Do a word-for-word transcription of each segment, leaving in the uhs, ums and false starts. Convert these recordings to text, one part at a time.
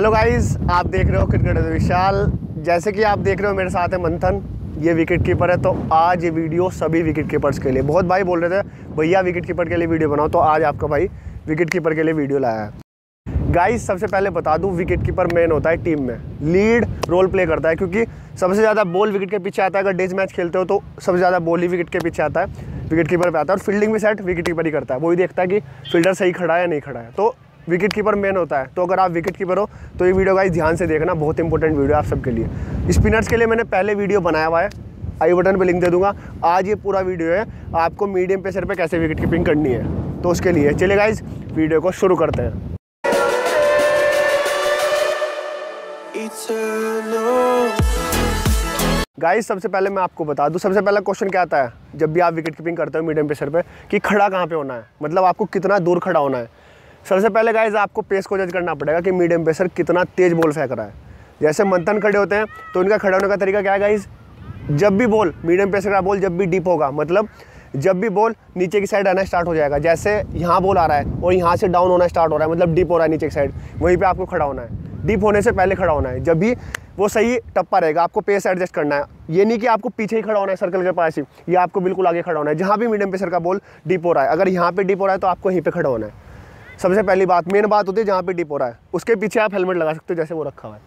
Hello guys, आप देख रहे हो क्रिकेट विद विशाल। जैसे कि आप देख रहे हो मेरे साथ है मंथन, ये विकेट कीपर है। तो आज ये वीडियो सभी विकेट कीपर्स के लिए, बहुत भाई बोल रहे थे भैया विकेट कीपर के लिए वीडियो बनाओ, तो आज आपका भाई विकेट कीपर के लिए वीडियो लाया है। गाइस सबसे पहले बता दूं, विकेट कीपर मेन होता है टीम में, लीड रोल प्ले करता है क्योंकि सबसे ज़्यादा बॉल विकेट के पीछे आता है। अगर डेज मैच खेलते हो तो सबसे ज़्यादा बॉल ही विकेट के पीछे आता है, विकेट कीपर पे आता है। और फील्डिंग भी सेट विकेट कीपर ही करता है, वही देखता है कि फील्डर सही खड़ा है या नहीं खड़ा है। तो विकेट कीपर मेन होता है। तो अगर आप विकेट कीपर हो तो ये वीडियो गाइस ध्यान से देखना, बहुत इंपॉर्टेंट वीडियो है आप सबके लिए। स्पिनर्स के लिए मैंने पहले वीडियो बनाया हुआ है, आई बटन पर लिंक दे दूँगा। आज ये पूरा वीडियो है आपको मीडियम पेसर पर कैसे विकेट कीपिंग करनी है, तो उसके लिए चलिए गाइस वीडियो को शुरू करते हैं। गाइस सबसे पहले मैं आपको बता दूं, सबसे पहला क्वेश्चन क्या आता है जब भी आप विकेट कीपिंग करते हो मीडियम पेसर पे, कि खड़ा कहाँ पे होना है, मतलब आपको कितना दूर खड़ा होना है। सबसे पहले गाइस आपको पेस को जज करना पड़ेगा कि मीडियम पेसर कितना तेज़ बॉल फेंक रहा है। जैसे मंथन खड़े होते हैं तो उनका खड़े होने का तरीका क्या है गाइस, जब भी बॉल मीडियम पेसर का बॉल जब भी डीप होगा, मतलब जब भी बॉल नीचे की साइड आना स्टार्ट हो जाएगा, जैसे यहाँ बॉल आ रहा है और यहाँ से डाउन होना स्टार्ट हो रहा है, मतलब डीप हो रहा है नीचे की साइड, वहीं पर आपको खड़ा होना है। डीप होने से पहले खड़ा होना है। जब भी वो सही टप्पा रहेगा आपको पेस एडजस्ट करना है, ये नहीं कि आपको पीछे ही खड़ा होना है सर्कल के पास ही, ये आपको बिल्कुल आगे खड़ा होना है। जहाँ भी मीडियम पेसर का बॉल डीप हो रहा है, अगर यहाँ पे डीप हो रहा है तो आपको यहीं पे खड़ा होना है। सबसे पहली बात, मेन बात होती है जहाँ पे डीप हो रहा है उसके पीछे आप हेलमेट लगा सकते हो, जैसे वो रखा हुआ है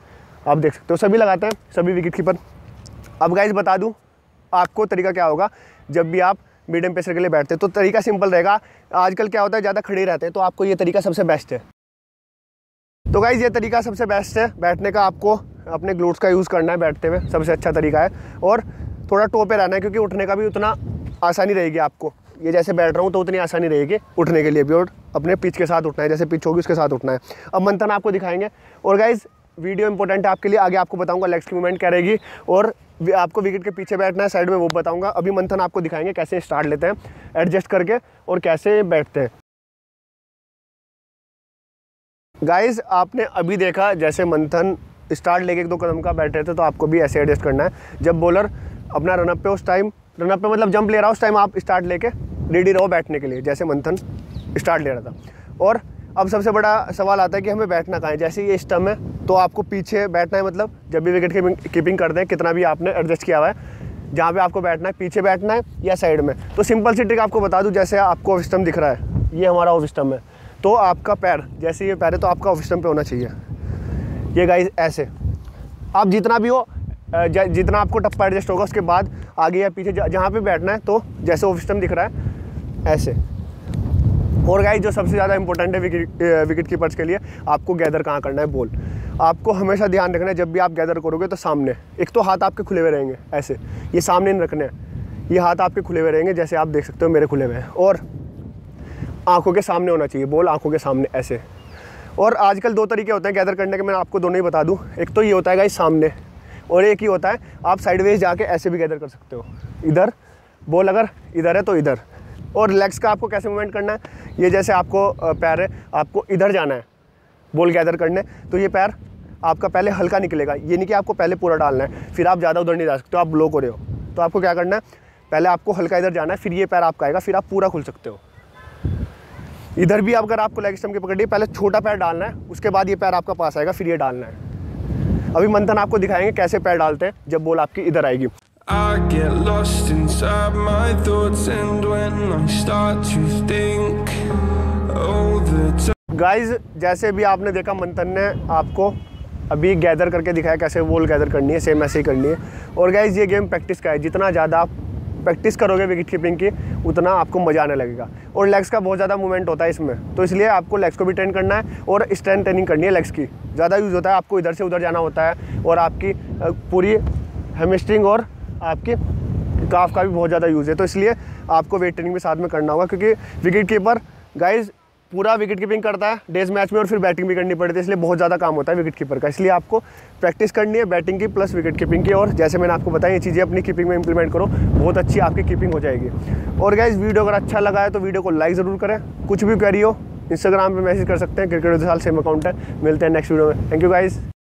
आप देख सकते हो, सभी लगाते हैं, सभी विकेट कीपर। अब गाइस बता दूँ आपको तरीका क्या होगा जब भी आप मीडियम पेसर के लिए बैठते हैं, तो तरीका सिंपल रहेगा। आजकल क्या होता है ज़्यादा खड़े रहते हैं, तो आपको ये तरीका सबसे बेस्ट है। तो गाइस ये तरीका सबसे बेस्ट है बैठने का, आपको अपने ग्लूट्स का यूज़ करना है बैठते हुए, सबसे अच्छा तरीका है। और थोड़ा टो पे रहना है क्योंकि उठने का भी उतना आसानी रहेगी आपको, ये जैसे बैठ रहा हूँ तो उतनी आसानी रहेगी उठने के लिए भी, और अपने पिच के साथ उठना है, जैसे पिच होगी उसके साथ उठना है। अब मंथन आपको दिखाएंगे। और गाइस वीडियो इंपॉर्टेंट है आपके लिए, आगे आपको बताऊँगा लेग्स की मूवमेंट क्या रहेगी और आपको विकेट के पीछे बैठना है साइड में, वो बताऊँगा। अभी मंथन आपको दिखाएंगे कैसे स्टार्ट लेते हैं एडजस्ट करके और कैसे बैठते हैं। गाइस आपने अभी देखा जैसे मंथन स्टार्ट लेके एक दो कदम का बैठ रहे थे, तो आपको भी ऐसे एडजस्ट करना है। जब बॉलर अपना रनअप पे उस टाइम रनअप पे मतलब जंप ले रहा है, उस टाइम आप स्टार्ट लेके रेडी रहो बैठने के लिए, जैसे मंथन स्टार्ट ले रहा था। और अब सबसे बड़ा सवाल आता है कि हमें बैठना कहाँ है। जैसे ये स्टंप है तो आपको पीछे बैठना है, मतलब जब भी विकेट कीपिंग करते हैं कितना भी आपने एडजस्ट किया हुआ है, जहाँ पर आपको बैठना है पीछे बैठना है या साइड में। तो सिंपल सी ट्रिक आपको बता दूँ, जैसे आपको ऑफ स्टंप दिख रहा है, ये हमारा ऑफ स्टंप है, तो आपका पैर जैसे ये पैर है तो आपका ऑफ स्टंप पे होना चाहिए। ये गाइस ऐसे आप जितना भी हो, जितना आपको टप्पा एडजस्ट होगा उसके बाद आगे या पीछे जहाँ पे बैठना है, तो जैसे ऑफ स्टंप दिख रहा है ऐसे। और गाइस जो सबसे ज़्यादा इंपॉर्टेंट है विकेट विकेट कीपर्स के लिए, आपको गैदर कहाँ करना है बॉल, आपको हमेशा ध्यान रखना है। जब भी आप गैदर करोगे तो सामने, एक तो हाथ आपके खुले हुए रहेंगे ऐसे, ये सामने नहीं रखने हैं, ये हाथ आपके खुले हुए रहेंगे, जैसे आप देख सकते हो मेरे खुले हुए हैं। और आंखों के सामने होना चाहिए बॉल, आंखों के सामने ऐसे। और आजकल दो तरीके होते हैं गैदर करने के, मैं आपको दोनों ही बता दूं। एक तो ये होता है गाइस सामने, और एक ही होता है आप साइडवेज जाके ऐसे भी गैदर कर सकते हो, इधर बॉल अगर इधर है तो इधर। और लेग्स का आपको कैसे मूवमेंट करना है, ये जैसे आपको पैर है आपको इधर जाना है बॉल गैदर करने, तो ये पैर आपका पहले हल्का निकलेगा, ये नहीं कि आपको पहले पूरा डालना है, फिर आप ज़्यादा उधर नहीं जा सकते हो, आप ब्लॉक हो रहे हो। तो आपको क्या करना है, पहले आपको हल्का इधर जाना है, फिर ये पैर आपका आएगा, फिर आप पूरा खुल सकते हो। इधर भी अगर आपको लेग स्टंप के पकड़िए, पहले छोटा पैर डालना है, उसके बाद ये पैर आपका पास आएगा, फिर ये डालना है। अभी मंथन आपको दिखाएंगे कैसे पैर डालते हैं जब बॉल आपकी इधर आएगी। गाइज जैसे भी आपने देखा मंथन ने आपको अभी गैदर करके दिखाया कैसे बॉल गैदर करनी है, सेम ऐसे ही करनी है। और गाइज ये गेम प्रैक्टिस का है, जितना ज़्यादा आप प्रैक्टिस करोगे विकेट कीपिंग की उतना आपको मजा आने लगेगा। और लेग्स का बहुत ज़्यादा मूवमेंट होता है इसमें, तो इसलिए आपको लेग्स को भी ट्रेन करना है और स्ट्रेंथ ट्रेनिंग करनी है। लेग्स की ज़्यादा यूज़ होता है, आपको इधर से उधर जाना होता है, और आपकी पूरी हेमस्ट्रिंग और आपकी काफ का भी बहुत ज़्यादा यूज़ है, तो इसलिए आपको वेट ट्रेनिंग भी साथ में करना होगा क्योंकि विकेट कीपर गाइज पूरा विकेट कीपिंग करता है डेज मैच में, और फिर बैटिंग भी करनी पड़ती है, इसलिए बहुत ज़्यादा काम होता है विकेट कीपर का। इसलिए आपको प्रैक्टिस करनी है बैटिंग की प्लस विकेट कीपिंग की, और जैसे मैंने आपको बताया ये चीज़ें अपनी कीपिंग में इंप्लीमेंट करो, बहुत अच्छी आपकी कीपिंग हो जाएगी। और गाइज वीडियो अगर अच्छा लगा है तो वीडियो को लाइक ज़रूर करें। कुछ भी क्वेरी हो इंस्टाग्राम पर मैसेज कर सकते हैं, cricket with Vishal same account है। मिलते हैं नेक्स्ट वीडियो में, थैंक यू गाइज़।